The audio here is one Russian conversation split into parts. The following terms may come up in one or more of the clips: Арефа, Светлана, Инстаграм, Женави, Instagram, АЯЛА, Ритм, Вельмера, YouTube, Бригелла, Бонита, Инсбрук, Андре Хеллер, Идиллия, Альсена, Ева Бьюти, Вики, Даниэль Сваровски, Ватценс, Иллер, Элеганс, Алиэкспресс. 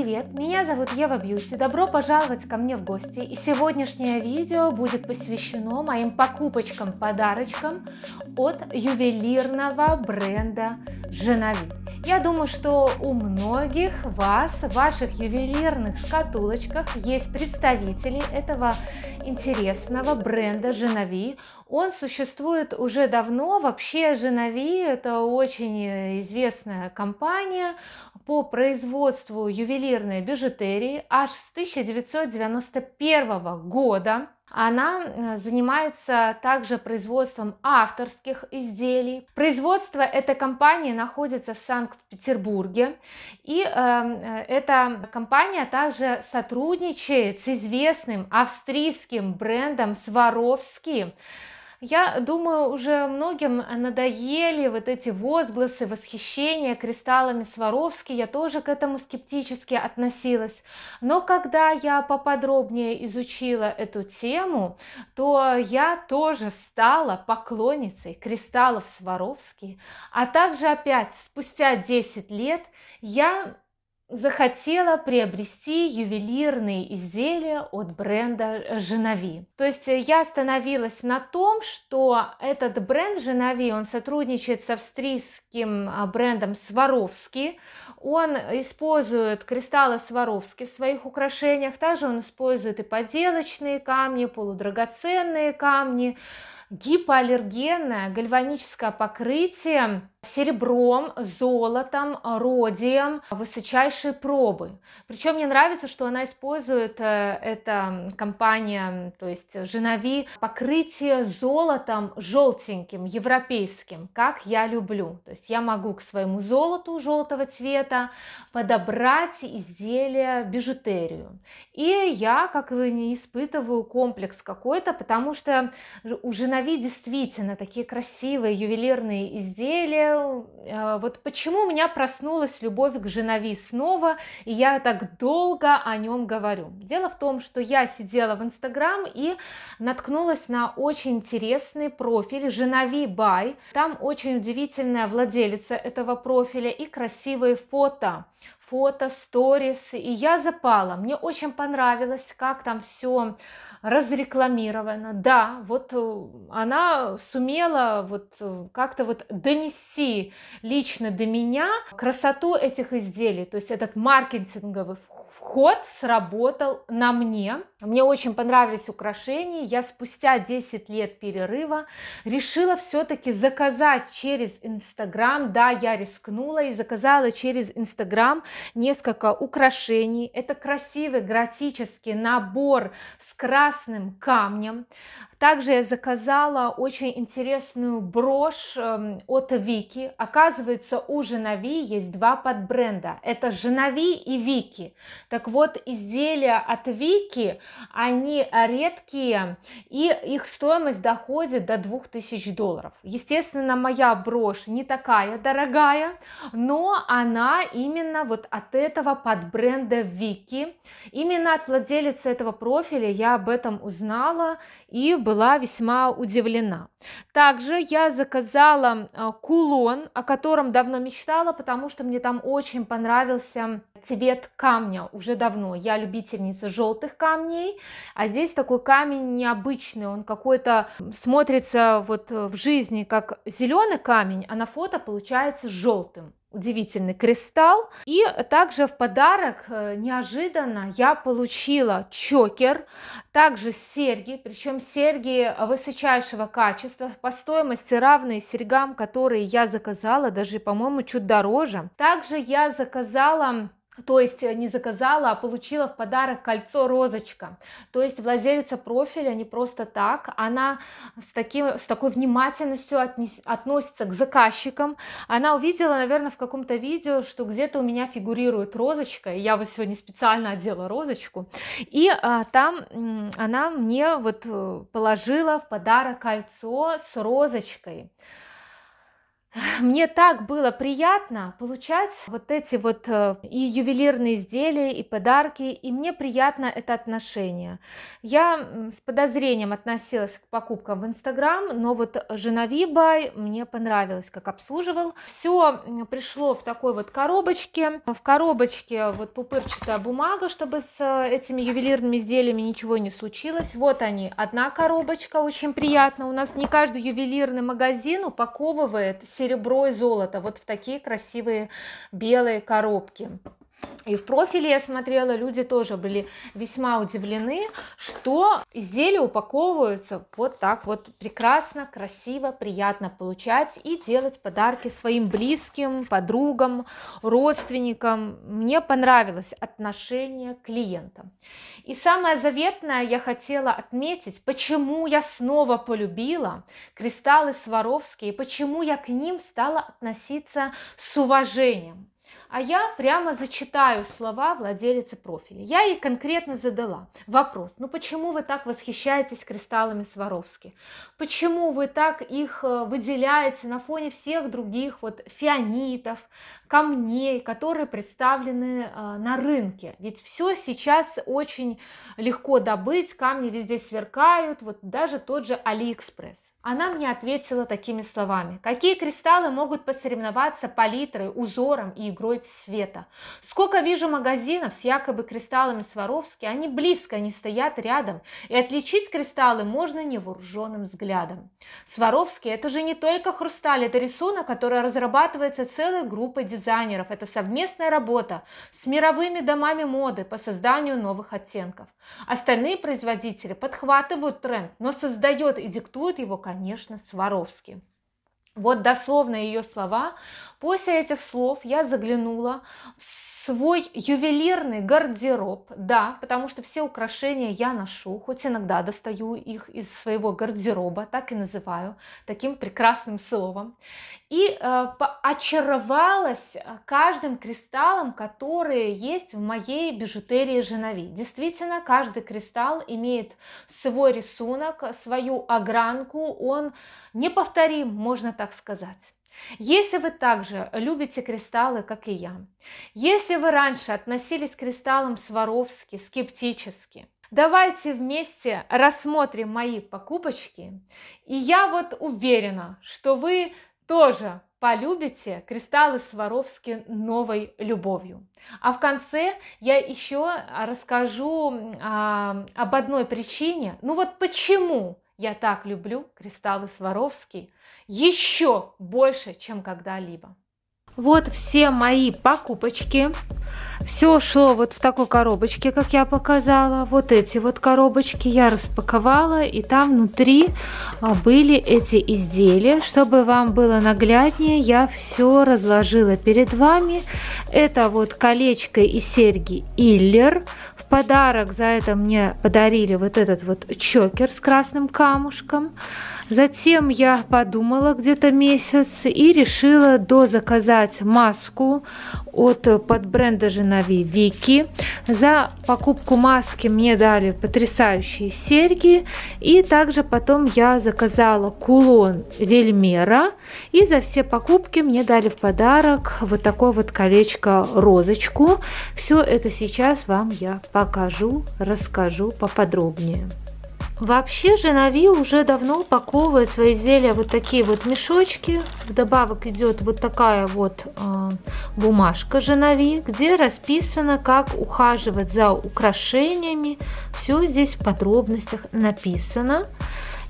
Привет, меня зовут Ева Бьюти, добро пожаловать ко мне в гости, и сегодняшнее видео будет посвящено моим покупочкам-подарочкам от ювелирного бренда Женави. Я думаю, что у многих вас в ваших ювелирных шкатулочках есть представители этого интересного бренда Женави. Он существует уже давно. Вообще Женави — это очень известная компания по производству ювелирной бижутерии аж с 1991 года. Она занимается также производством авторских изделий. Производство этой компании находится в Санкт-Петербурге. И эта компания также сотрудничает с известным австрийским брендом Swarovski. Я думаю, уже многим надоели вот эти возгласы восхищения кристаллами Сваровски, я тоже к этому скептически относилась. Но когда я поподробнее изучила эту тему, то я тоже стала поклонницей кристаллов Сваровски. А также опять, спустя 10 лет, я захотела приобрести ювелирные изделия от бренда Женави. То есть я остановилась на том, что этот бренд Женави, он сотрудничает с австрийским брендом Swarovski, он использует кристаллы Swarovski в своих украшениях, также он использует и поделочные камни, полудрагоценные камни, гипоаллергенное гальваническое покрытие серебром, золотом, родием, высочайшие пробы. Причем мне нравится, что она использует, эта компания, то есть Женави, покрытие золотом желтеньким, европейским, как я люблю. То есть я могу к своему золоту желтого цвета подобрать изделия, бижутерию. И я, как вы, не испытываю комплекс какой-то, потому что у Женави действительно такие красивые ювелирные изделия. Вот почему у меня проснулась любовь к Женави снова, и я так долго о нем говорю. Дело в том, что я сидела в Инстаграм и наткнулась на очень интересный профиль Женави Бай. Там очень удивительная владелица этого профиля и красивые фото, сторис, и я запала. Мне очень понравилось, как там все разрекламировано. Да, вот она сумела вот как-то вот донести лично до меня красоту этих изделий. То есть этот маркетинговый вход сработал на мне. Мне очень понравились украшения. Я спустя 10 лет перерыва решила все-таки заказать через Инстаграм. Да, я рискнула и заказала через Инстаграм несколько украшений. Это красивый готический набор с красным камнем. Также я заказала очень интересную брошь от Вики. Оказывается, у Женави есть два подбренда. Это Женави и Вики. Так вот, изделия от Вики, они редкие, и их стоимость доходит до $2000. Естественно, моя брошь не такая дорогая, но она именно вот от этого подбренда Вики. Именно от владелицы этого профиля я об этом узнала и была весьма удивлена. Также я заказала кулон, о котором давно мечтала, потому что мне там очень понравился цвет камня уже давно. Я любительница желтых камней, а здесь такой камень необычный, он какой-то смотрится вот в жизни как зеленый камень, а на фото получается желтым. Удивительный кристалл. И также в подарок неожиданно я получила чокер, также серьги, причем серьги высочайшего качества, по стоимости равные серьгам, которые я заказала, даже, по-моему, чуть дороже. Также я заказала, то есть не заказала, а получила в подарок кольцо розочка. То есть владелица профиля не просто так, она с такой внимательностью относится к заказчикам. Она увидела, наверное, в каком-то видео, что где-то у меня фигурирует розочка, и я вот сегодня специально одела розочку, и там она мне вот положила в подарок кольцо с розочкой. Мне так было приятно получать вот эти вот и ювелирные изделия, и подарки, и мне приятно это отношение. Я с подозрением относилась к покупкам в Инстаграм, но вот Женави Бай мне понравилось, как обслуживал. Все пришло в такой вот коробочке. В коробочке вот пупырчатая бумага, чтобы с этими ювелирными изделиями ничего не случилось. Вот они, одна коробочка, очень приятно. У нас не каждый ювелирный магазин упаковывает серебро и золото вот в такие красивые белые коробки. И в профиле я смотрела, люди тоже были весьма удивлены, что изделия упаковываются вот так вот прекрасно, красиво, приятно получать и делать подарки своим близким, подругам, родственникам. Мне понравилось отношение клиента. И самое заветное я хотела отметить, почему я снова полюбила кристаллы Сваровски и почему я к ним стала относиться с уважением. А я прямо зачитаю слова владелицы профиля. Я ей конкретно задала вопрос: ну почему вы так восхищаетесь кристаллами Сваровски? Почему вы так их выделяете на фоне всех других вот фианитов, камней, которые представлены на рынке? Ведь все сейчас очень легко добыть, камни везде сверкают, вот даже тот же Алиэкспресс. Она мне ответила такими словами: какие кристаллы могут посоревноваться палитрой, узором и игрой цвета? Сколько вижу магазинов с якобы кристаллами Сваровски, они близко, они стоят рядом, и отличить кристаллы можно невооруженным взглядом. Сваровски — это же не только хрусталь, это рисунок, который разрабатывается целой группой дизайнеров, это совместная работа с мировыми домами моды по созданию новых оттенков. Остальные производители подхватывают тренд, но создает и диктует его, конечно, Сваровски. Вот дословно ее слова. После этих слов я заглянула в свой ювелирный гардероб, да, потому что все украшения я ношу, хоть иногда достаю их из своего гардероба, так и называю, таким прекрасным словом, и очаровалась каждым кристаллом, которые есть в моей бижутерии Женави. Действительно, каждый кристалл имеет свой рисунок, свою огранку, он неповторим, можно так сказать. Если вы также любите кристаллы, как и я, если вы раньше относились к кристаллам Сваровски скептически, давайте вместе рассмотрим мои покупочки, и я вот уверена, что вы тоже полюбите кристаллы Сваровски новой любовью. А в конце я еще расскажу об одной причине, ну вот почему я так люблю кристаллы Сваровски еще больше, чем когда-либо. Вот все мои покупочки. Все шло вот в такой коробочке, как я показала. Вот эти вот коробочки я распаковала, и там внутри были эти изделия. Чтобы вам было нагляднее, я все разложила перед вами. Это вот колечко и серьги Иллер. В подарок за это мне подарили вот этот вот чокер с красным камушком. Затем я подумала где-то месяц и решила дозаказать маску под бренда Женави Вики. За покупку маски мне дали потрясающие серьги. И также потом я заказала кулон Вельмера. И за все покупки мне дали в подарок вот такое вот колечко-розочку. Все это сейчас вам я покажу, расскажу поподробнее. Вообще Женави уже давно упаковывает свои изделия вот такие вот мешочки. Вдобавок идет вот такая вот бумажка Женави, где расписано, как ухаживать за украшениями. Все здесь в подробностях написано.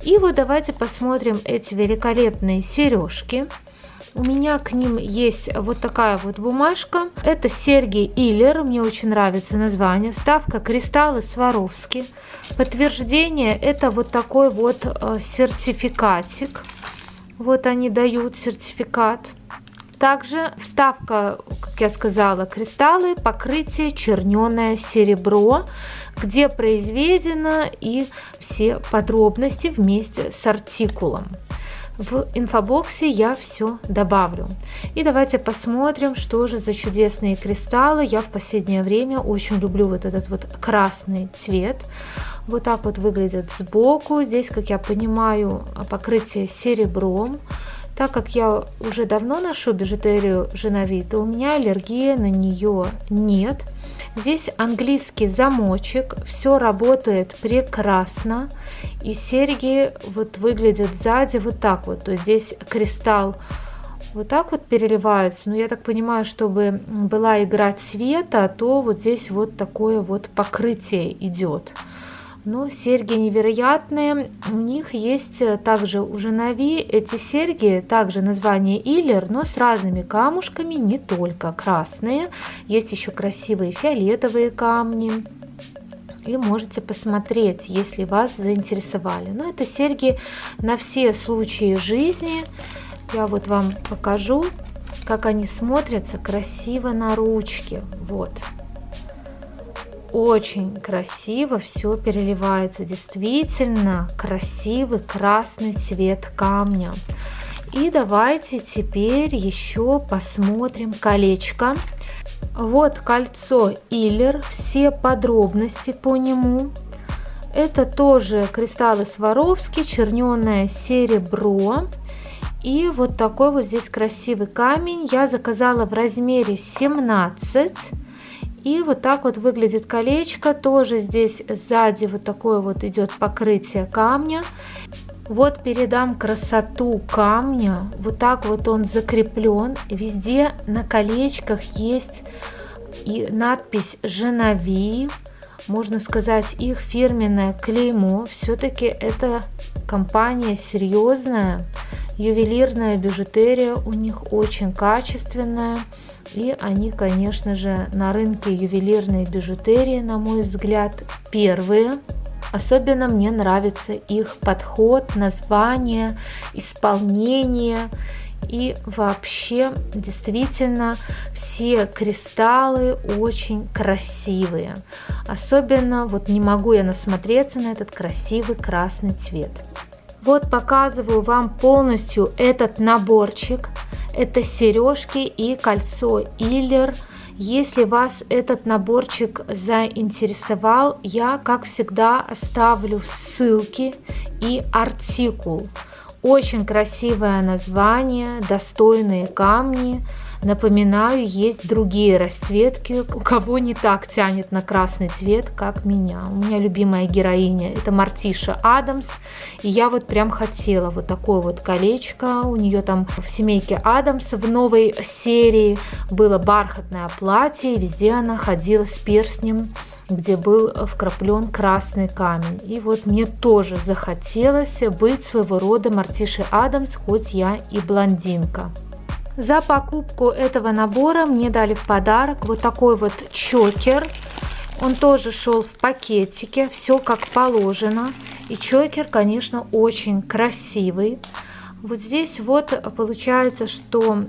И вот давайте посмотрим эти великолепные сережки. У меня к ним есть вот такая вот бумажка. Это серьги Иллер, мне очень нравится название. Вставка кристаллы Сваровски. Подтверждение — это вот такой вот сертификатик. Вот они дают сертификат. Также вставка, как я сказала, кристаллы, покрытие черненое серебро, где произведено и все подробности вместе с артикулом. В инфобоксе я все добавлю. И давайте посмотрим, что же за чудесные кристаллы. Я в последнее время очень люблю вот этот вот красный цвет. Вот так вот выглядит сбоку. Здесь, как я понимаю, покрытие серебром. Так как я уже давно ношу бижутерию Женави, то у меня аллергии на нее нет. Здесь английский замочек, все работает прекрасно. И серьги вот выглядят сзади вот так вот. То есть здесь кристалл вот так вот переливается. Но я так понимаю, чтобы была игра цвета, то вот здесь вот такое вот покрытие идет. Но серьги невероятные, у них есть также у Женави эти серьги, также название Иллер, но с разными камушками, не только красные, есть еще красивые фиолетовые камни. И можете посмотреть, если вас заинтересовали. Но это серьги на все случаи жизни, я вот вам покажу, как они смотрятся красиво на ручке, вот. Очень красиво все переливается, действительно красивый красный цвет камня. И давайте теперь еще посмотрим колечко. Вот кольцо Иллер, все подробности по нему. Это тоже кристаллы Сваровски, черненое серебро. И вот такой вот здесь красивый камень я заказала в размере 17. И вот так вот выглядит колечко, тоже здесь сзади вот такое вот идет покрытие камня. Вот передам красоту камня, вот так вот он закреплен, везде на колечках есть и надпись Женави, можно сказать их фирменное клеймо, все-таки это компания серьезная. Ювелирная бижутерия у них очень качественная, и они, конечно же, на рынке ювелирной бижутерии, на мой взгляд, первые. Особенно мне нравится их подход, название, исполнение, и вообще, действительно, все кристаллы очень красивые. Особенно, вот не могу я насмотреться на этот красивый красный цвет. Вот показываю вам полностью этот наборчик, это сережки и кольцо Иллер. Если вас этот наборчик заинтересовал, я, как всегда, оставлю ссылки и артикул. Очень красивое название, достойные камни. Напоминаю, есть другие расцветки, у кого не так тянет на красный цвет, как меня. У меня любимая героиня, это Мортиша Аддамс, и я вот прям хотела вот такое вот колечко. У нее там в семейке Аддамс в новой серии было бархатное платье, и везде она ходила с перстнем, где был вкраплен красный камень. И вот мне тоже захотелось быть своего рода Мортишей Аддамс, хоть я и блондинка. За покупку этого набора мне дали в подарок вот такой вот чокер. Он тоже шел в пакетике, все как положено. И чокер, конечно, очень красивый. Вот здесь вот получается, что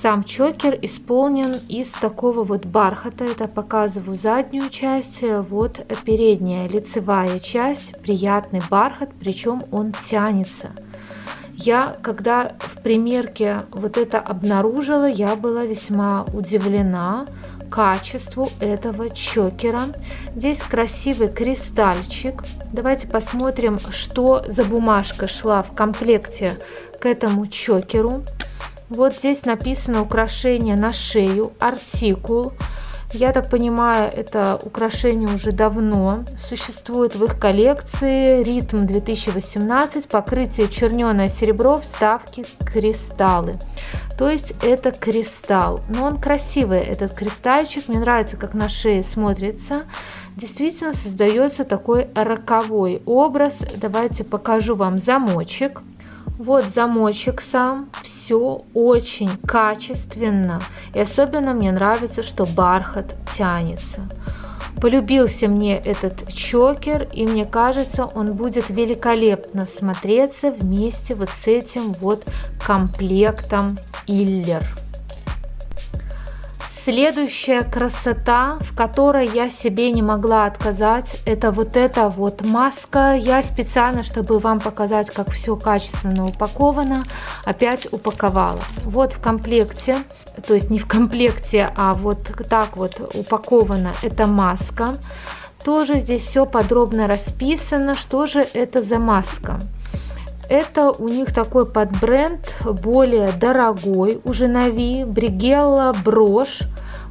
сам чокер исполнен из такого вот бархата. Это показываю заднюю часть, вот передняя лицевая часть. Приятный бархат, причем он тянется. Я, когда в примерке вот это обнаружила, я была весьма удивлена качеству этого чокера. Здесь красивый кристальчик. Давайте посмотрим, что за бумажка шла в комплекте к этому чокеру. Вот здесь написано украшение на шею, артикул. Я так понимаю, это украшение уже давно существует в их коллекции. Ритм 2018, покрытие черненое серебро, вставки кристаллы. То есть это кристалл, но он красивый, этот кристальчик. Мне нравится, как на шее смотрится. Действительно создается такой роковой образ. Давайте покажу вам замочек. Вот замочек сам, все очень качественно, и особенно мне нравится, что бархат тянется. Полюбился мне этот чокер, и мне кажется, он будет великолепно смотреться вместе вот с этим вот комплектом Иллер. Следующая красота, в которой я себе не могла отказать, это вот эта вот маска. Я специально, чтобы вам показать, как все качественно упаковано, опять упаковала. Вот в комплекте, то есть не в комплекте, а вот так вот упакована эта маска. Тоже здесь все подробно расписано, что же это за маска. Это у них такой подбренд, более дорогой у Женави. Бригелла брошь,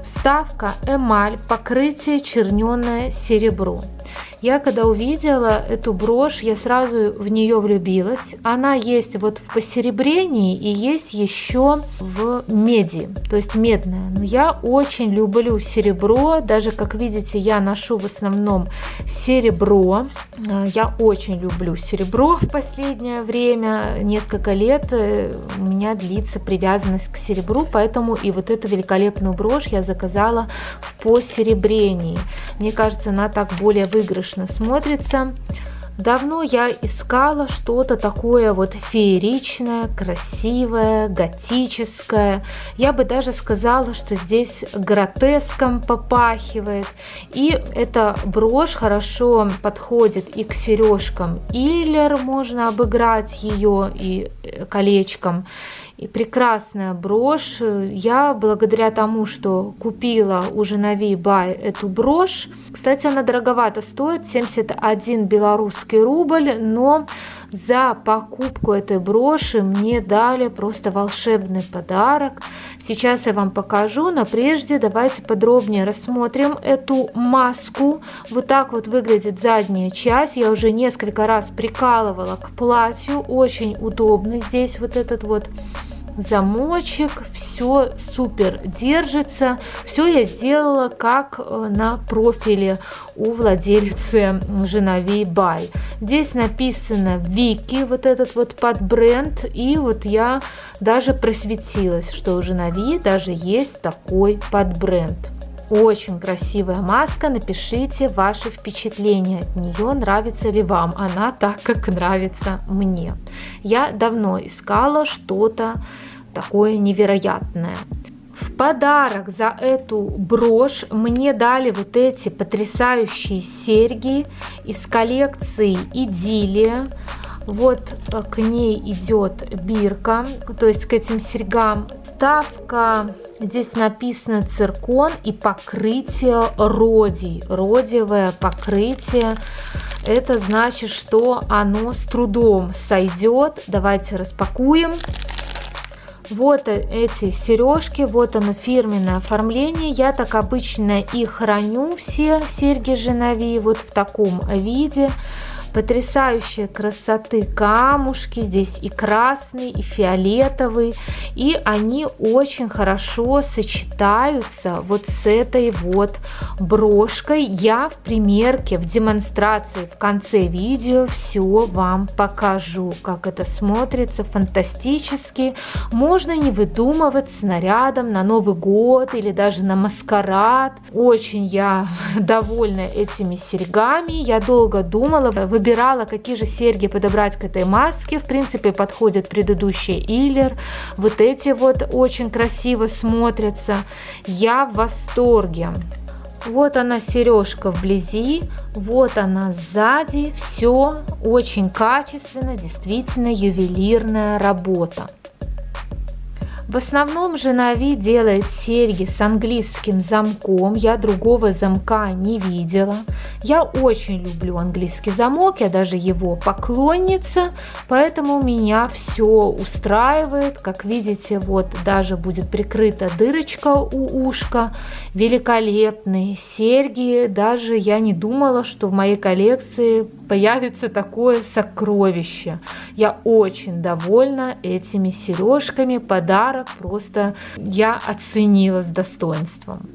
вставка эмаль, покрытие черненое серебро. Я когда увидела эту брошь, я сразу в нее влюбилась. Она есть вот в посеребрении и есть еще в меди, то есть медная. Но я очень люблю серебро, даже, как видите, я ношу в основном серебро. Я очень люблю серебро в последнее время, несколько лет у меня длится привязанность к серебру, поэтому и вот эту великолепную брошь я заказала в посеребрении. Мне кажется, она так более выигрышная смотрится. Давно я искала что-то такое вот фееричное, красивое, готическое. Я бы даже сказала, что здесь гротеском попахивает. И эта брошь хорошо подходит и к сережкам Иллер, можно обыграть ее и колечком. И прекрасная брошь. Я благодаря тому, что купила у Женави Бай эту брошь. Кстати, она дороговато стоит, 71 белорусский рубль, но за покупку этой броши мне дали просто волшебный подарок. Сейчас я вам покажу, но прежде давайте подробнее рассмотрим эту маску. Вот так вот выглядит задняя часть. Я уже несколько раз прикалывала к платью. Очень удобный здесь вот этот вот замочек, все супер держится. Все я сделала как на профиле у владелицы Женави Бай. Здесь написано Вики, вот этот вот подбренд, и вот я даже просветилась, что у Женави даже есть такой подбренд. Очень красивая маска, напишите ваши впечатления от нее, нравится ли вам она так, как нравится мне. Я давно искала что-то такое невероятное. В подарок за эту брошь мне дали вот эти потрясающие серьги из коллекции «Идиллия». Вот к ней идет бирка, то есть к этим серьгам. Вставка, здесь написано циркон и покрытие родий, родиевое покрытие. Это значит, что оно с трудом сойдет. Давайте распакуем. Вот эти сережки, вот оно фирменное оформление. Я так обычно и храню все серьги Женави вот в таком виде. Потрясающие красоты камушки, здесь и красный, и фиолетовый, и они очень хорошо сочетаются вот с этой вот брошкой. Я в примерке, в демонстрации в конце видео все вам покажу, как это смотрится фантастически. Можно не выдумывать с нарядом на Новый год или даже на маскарад. Очень я довольна этими серьгами. Я долго думала, выбирала, какие же серьги подобрать к этой маске. В принципе, подходят предыдущие Иллер. Вот эти вот очень красиво смотрятся. Я в восторге. Вот она сережка вблизи, вот она сзади. Все очень качественно, действительно ювелирная работа. В основном Женави делает серьги с английским замком, я другого замка не видела. Я очень люблю английский замок, я даже его поклонница, поэтому меня все устраивает. Как видите, вот даже будет прикрыта дырочка у ушка. Великолепные серьги, даже я не думала, что в моей коллекции появится такое сокровище. Я очень довольна этими сережками, подарок. Просто я оценила с достоинством.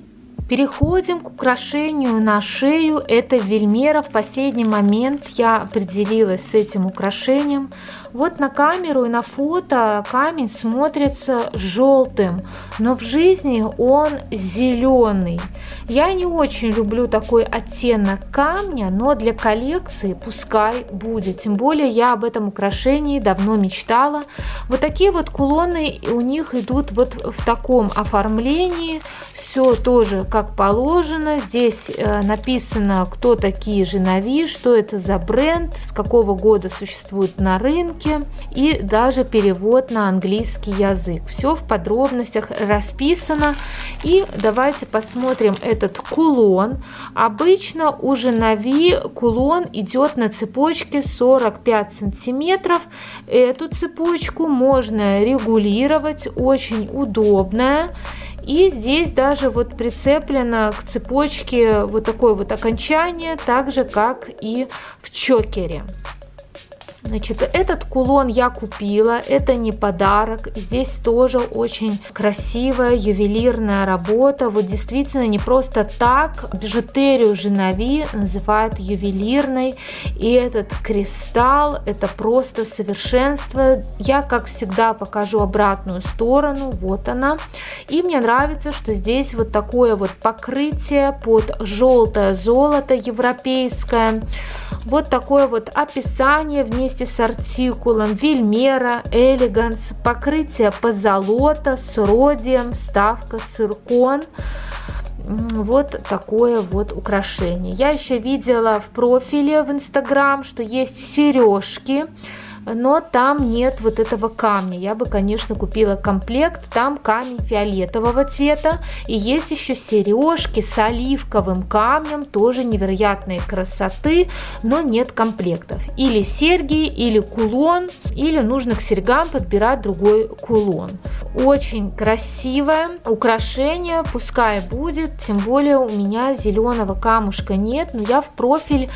Переходим к украшению на шею. Это Вельмера. В последний момент я определилась с этим украшением. Вот на камеру и на фото камень смотрится желтым, но в жизни он зеленый. Я не очень люблю такой оттенок камня, но для коллекции пускай будет. Тем более я об этом украшении давно мечтала. Вот такие вот кулоны у них идут вот в таком оформлении. Все тоже как как положено. Здесь написано, кто такие Женави, что это за бренд, с какого года существует на рынке и даже перевод на английский язык. Все в подробностях расписано. И давайте посмотрим этот кулон. Обычно у Женави кулон идет на цепочке 45 сантиметров. Эту цепочку можно регулировать, очень удобная. И здесь даже вот прицеплено к цепочке вот такое вот окончание, так же как и в чокере. Значит, этот кулон я купила, это не подарок, здесь тоже очень красивая ювелирная работа, вот действительно не просто так бижутерию Женави называют ювелирной, и этот кристалл, это просто совершенство. Я, как всегда, покажу обратную сторону, вот она, и мне нравится, что здесь вот такое вот покрытие под желтое золото европейское. Вот такое вот описание вместе с артикулом: Вельмера, Элеганс, покрытие позолота с родием, вставка циркон. Вот такое вот украшение. Я еще видела в профиле в Instagram, что есть сережки, но там нет вот этого камня. Я бы, конечно, купила комплект, там камень фиолетового цвета, и есть еще сережки с оливковым камнем, тоже невероятной красоты, но нет комплектов. Или серьги, или кулон, или нужно к серьгам подбирать другой кулон. Очень красивое украшение, пускай будет, тем более у меня зеленого камушка нет, но я в профиль,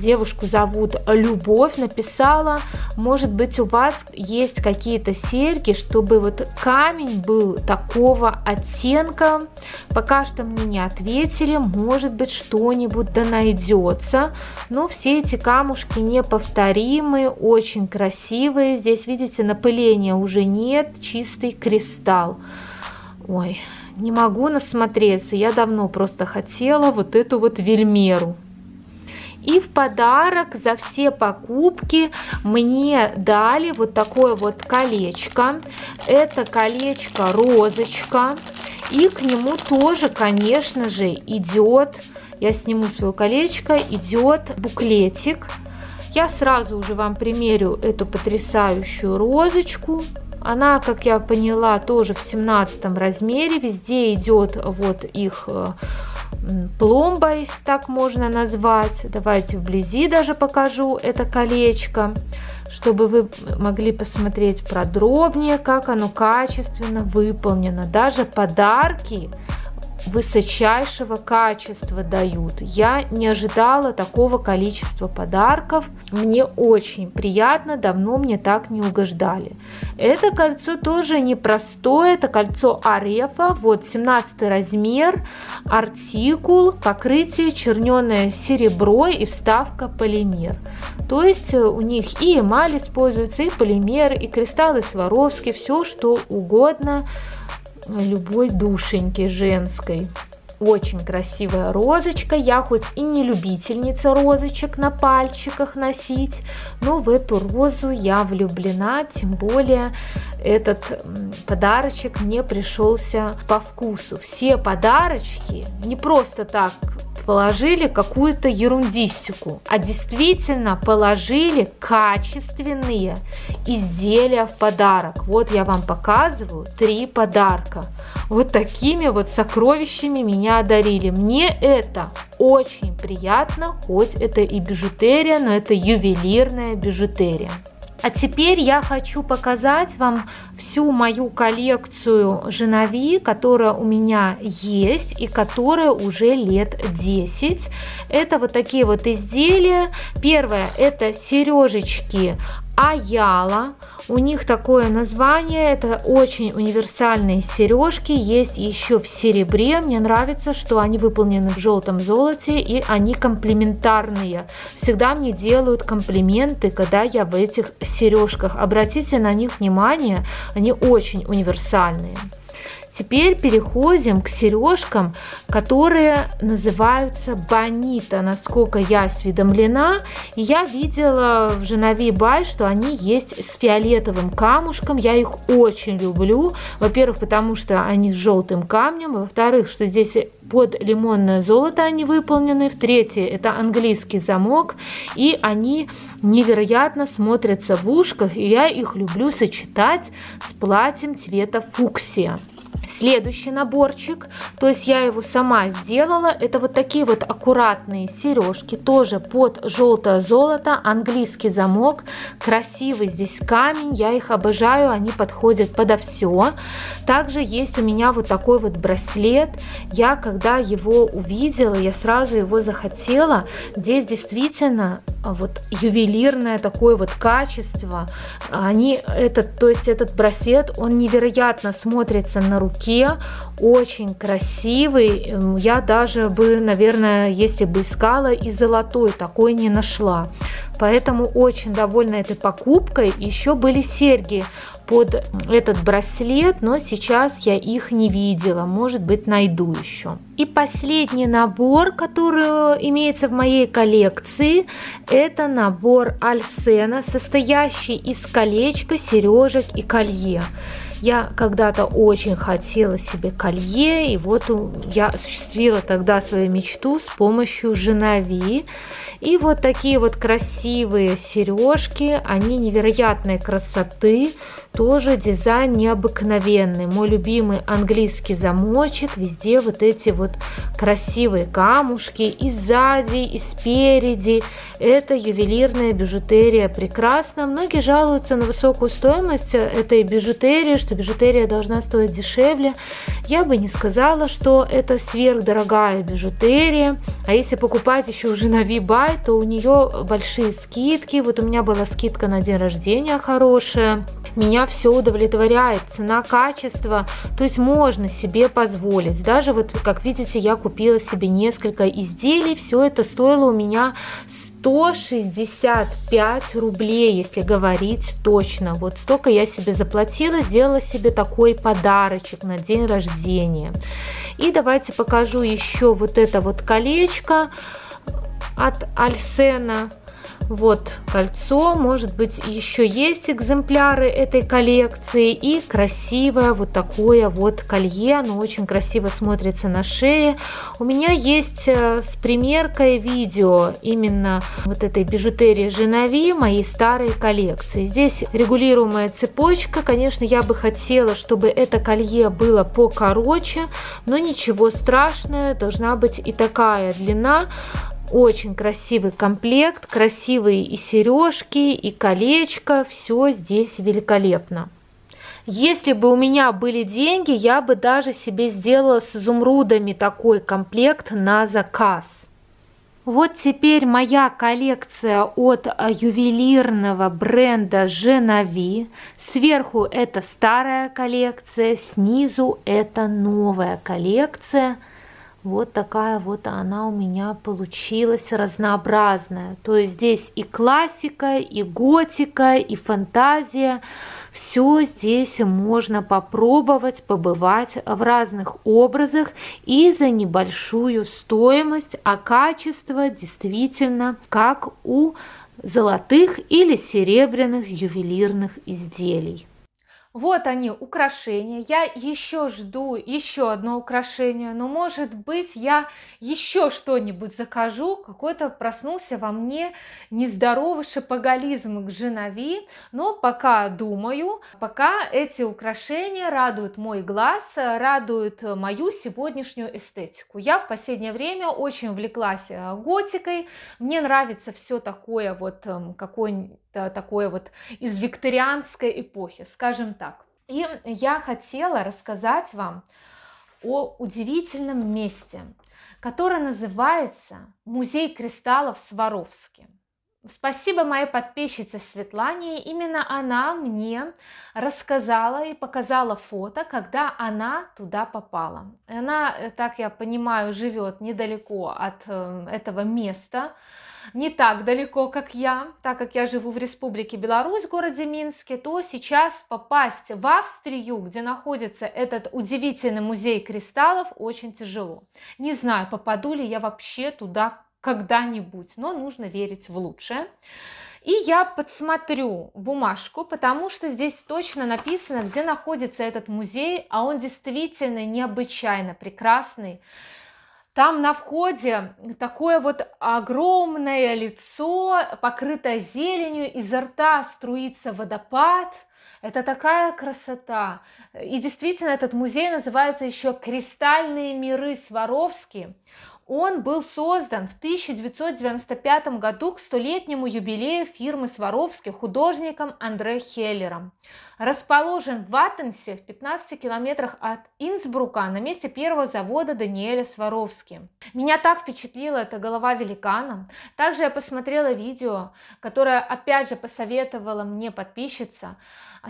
девушку зовут Любовь, написала: может быть, у вас есть какие-то серьги, чтобы вот камень был такого оттенка? Пока что мне не ответили, может быть, что-нибудь да найдется. Но все эти камушки неповторимые, очень красивые. Здесь, видите, напыления уже нет, чистый кристалл. Ой, не могу насмотреться, я давно просто хотела вот эту вот Вельмеру. И в подарок за все покупки мне дали вот такое вот колечко. Это колечко-розочка. И к нему тоже, конечно же, идет, я сниму свое колечко, идет буклетик. Я сразу уже вам примерю эту потрясающую розочку. Она, как я поняла, тоже в 17 размере. Везде идет вот их пломбой, так можно назвать. Давайте вблизи даже покажу это колечко, чтобы вы могли посмотреть подробнее, как оно качественно выполнено. Даже подарки высочайшего качества дают. Я не ожидала такого количества подарков. Мне очень приятно, давно мне так не угождали. Это кольцо тоже непростое, это кольцо Арефа, вот 17 размер, артикул, покрытие черненое серебро и вставка полимер. То есть у них и эмаль используется, и полимер, и кристаллы Сваровски, все что угодно любой душеньки женской. Очень красивая розочка. Я хоть и не любительница розочек на пальчиках носить, но в эту розу я влюблена, тем более этот подарочек мне пришелся по вкусу. Все подарочки не просто так положили какую-то ерундистику, а действительно положили качественные изделия в подарок. Вот я вам показываю 3 подарка. Вот такими вот сокровищами меня одарили. Мне это очень приятно, хоть это и бижутерия, но это ювелирная бижутерия. А теперь я хочу показать вам всю мою коллекцию Женави, которая у меня есть и которая уже лет 10. Это вот такие вот изделия. Первое — это сережечки Аяла. У них такое название, это очень универсальные сережки, есть еще в серебре. Мне нравится, что они выполнены в желтом золоте и они комплементарные. Всегда мне делают комплименты, когда я в этих сережках. Обратите на них внимание, они очень универсальные. Теперь переходим к сережкам, которые называются Бонита, насколько я осведомлена. Я видела в Женави Бай, что они есть с фиолетовым камушком. Я их очень люблю. Во-первых, потому что они с желтым камнем. Во-вторых, что здесь под лимонное золото они выполнены. В-третьих, это английский замок. И они невероятно смотрятся в ушках. И я их люблю сочетать с платьем цвета фуксия. Следующий наборчик, то есть я его сама сделала, это вот такие вот аккуратные сережки, тоже под желтое золото, английский замок, красивый здесь камень, я их обожаю, они подходят подо все. Также есть у меня вот такой вот браслет, я когда его увидела, я сразу его захотела, здесь действительно вот ювелирное такое вот качество, этот браслет, он невероятно смотрится на руке. Очень красивый, я даже бы, наверное, если бы искала, и золотой такой не нашла, поэтому очень довольна этой покупкой. Еще были серьги под этот браслет, но сейчас я их не видела, может быть, найду еще. И последний набор, который имеется в моей коллекции, это набор Альсена, состоящий из колечка, сережек и колье. Я когда-то очень хотела себе колье, и вот я осуществила тогда свою мечту с помощью Женави. И вот такие вот красивые сережки, они невероятной красоты, тоже дизайн необыкновенный. Мой любимый английский замочек, везде вот эти вот красивые камушки и сзади, и спереди. Это ювелирная бижутерия, прекрасно. Многие жалуются на высокую стоимость этой бижутерии, что бижутерия должна стоить дешевле. Я бы не сказала, что это сверхдорогая бижутерия, а если покупать еще уже на Женави Бай, то у нее большие скидки. Вот у меня была скидка на день рождения хорошая, меня все удовлетворяет, цена, качество, то есть можно себе позволить. Даже вот, как видите, я купила себе несколько изделий, все это стоило у меня 165 рублей, если говорить точно. Вот столько я себе заплатила, сделала себе такой подарочек на день рождения. И давайте покажу еще вот это вот колечко от Альсена. Вот кольцо, может быть, еще есть экземпляры этой коллекции. И красивое вот такое вот колье, оно очень красиво смотрится на шее. У меня есть с примеркой видео именно вот этой бижутерии Женави, моей старой коллекции. Здесь регулируемая цепочка, конечно, я бы хотела, чтобы это колье было покороче, но ничего страшного, должна быть и такая длина. Очень красивый комплект, красивые и сережки, и колечко, все здесь великолепно. Если бы у меня были деньги, я бы даже себе сделала с изумрудами такой комплект на заказ. Вот теперь моя коллекция от ювелирного бренда Женави. Сверху это старая коллекция, снизу это новая коллекция. Вот такая вот она у меня получилась разнообразная. То есть здесь и классика, и готика, и фантазия. Все здесь можно попробовать, побывать в разных образах и за небольшую стоимость. А качество действительно как у золотых или серебряных ювелирных изделий. Вот они, украшения. Я еще жду еще одно украшение, но, может быть, я еще что-нибудь закажу. Какой-то проснулся во мне нездоровый шопоголизм к Женави, но пока думаю, пока эти украшения радуют мой глаз, радуют мою сегодняшнюю эстетику. Я в последнее время очень увлеклась готикой, мне нравится все такое вот, такое вот из викторианской эпохи, скажем так. И я хотела рассказать вам о удивительном месте, которое называется Музей кристаллов Сваровски. Спасибо моей подписчице Светлане, именно она мне рассказала и показала фото, когда она туда попала. Она, так я понимаю, живет недалеко от этого места, не так далеко, как я, так как я живу в Республике Беларусь, в городе Минске, то сейчас попасть в Австрию, где находится этот удивительный музей кристаллов, очень тяжело. Не знаю, попаду ли я вообще туда когда-нибудь, но нужно верить в лучшее. И я подсмотрю бумажку, потому что здесь точно написано, где находится этот музей, а он действительно необычайно прекрасный. Там на входе такое вот огромное лицо, покрытое зеленью, изо рта струится водопад. Это такая красота. И действительно, этот музей называется еще «Кристальные миры Сваровски». Он был создан в 1995 году к 100-летнему юбилею фирмы Сваровски художником Андре Хеллером. Расположен в Ватценсе, в 15 километрах от Инсбрука, на месте первого завода Даниэля Сваровски. Меня так впечатлила эта голова великана. Также я посмотрела видео, которое, опять же, посоветовала мне подписчица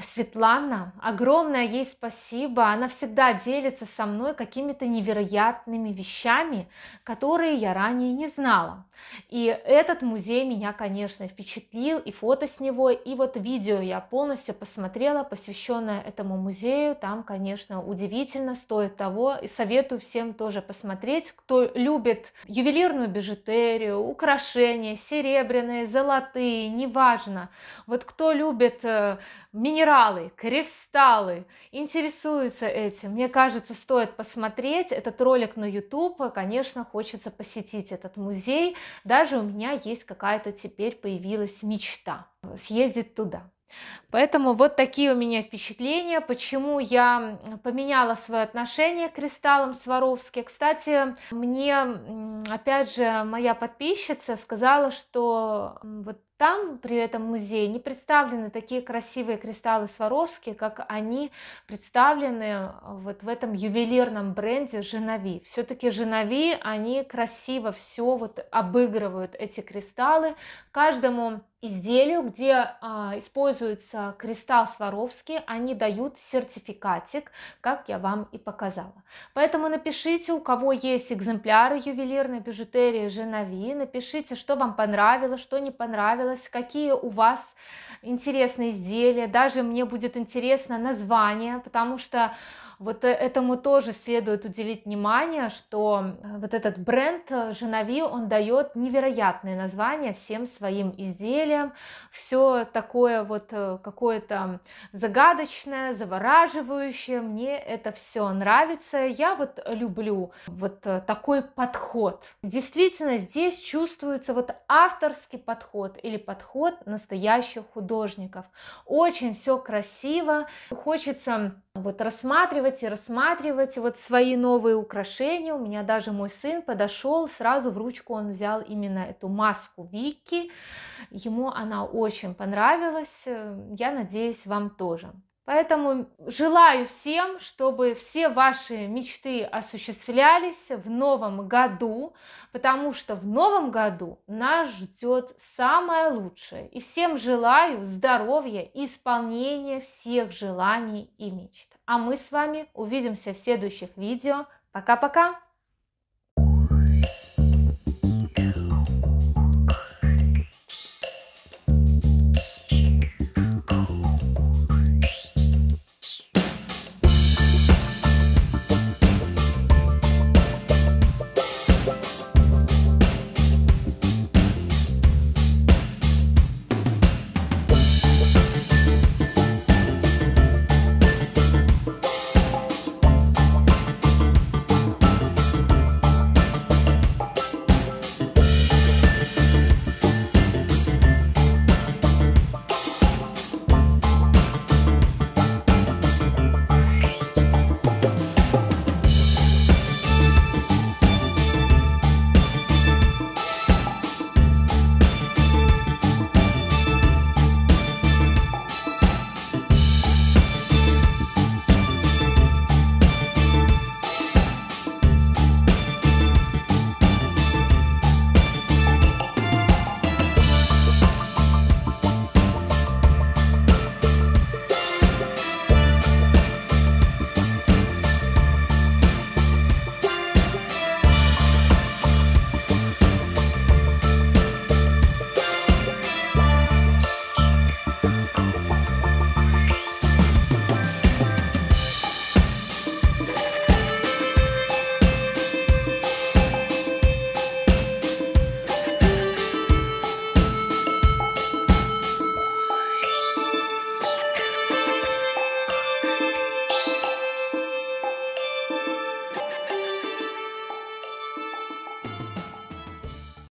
Светлана. Огромное ей спасибо. Она всегда делится со мной какими-то невероятными вещами, которые я ранее не знала. И этот музей меня, конечно, впечатлил, и фото с него, и вот видео я полностью посмотрела, посвященное этому музею. Там, конечно, удивительно, стоит того, и советую всем тоже посмотреть, кто любит ювелирную бижутерию, украшения, серебряные, золотые, неважно. Вот кто любит минералы, кристаллы, интересуется этим, мне кажется, стоит посмотреть этот ролик на YouTube, конечно, хочется посетить этот музей. Даже у меня есть какая-то теперь появилась мечта съездить туда. Поэтому вот такие у меня впечатления, почему я поменяла свое отношение к кристаллам Сваровски. Кстати, мне, опять же, моя подписчица сказала, что вот там, при этом музее, не представлены такие красивые кристаллы Сваровски, как они представлены вот в этом ювелирном бренде Женави. Все-таки Женави, они красиво все вот обыгрывают эти кристаллы. Каждому изделию, где используется кристалл Сваровски, они дают сертификатик, как я вам и показала. Поэтому напишите, у кого есть экземпляры ювелирной бижутерии Женави, напишите, что вам понравилось, что не понравилось, какие у вас интересные изделия. Даже мне будет интересно название, потому что вот этому тоже следует уделить внимание, что вот этот бренд Женави, он дает невероятные названия всем своим изделиям. Все такое вот какое-то загадочное, завораживающее. Мне это все нравится. Я вот люблю вот такой подход. Действительно, здесь чувствуется вот авторский подход или подход настоящих художников. Очень все красиво. Хочется вот рассматривать и рассматривать вот свои новые украшения. У меня даже мой сын подошел, сразу в ручку он взял именно эту маску Вики. Ему она очень понравилась. Я надеюсь, вам тоже. Поэтому желаю всем, чтобы все ваши мечты осуществлялись в новом году, потому что в новом году нас ждет самое лучшее. И всем желаю здоровья и исполнения всех желаний и мечт. А мы с вами увидимся в следующих видео. Пока-пока!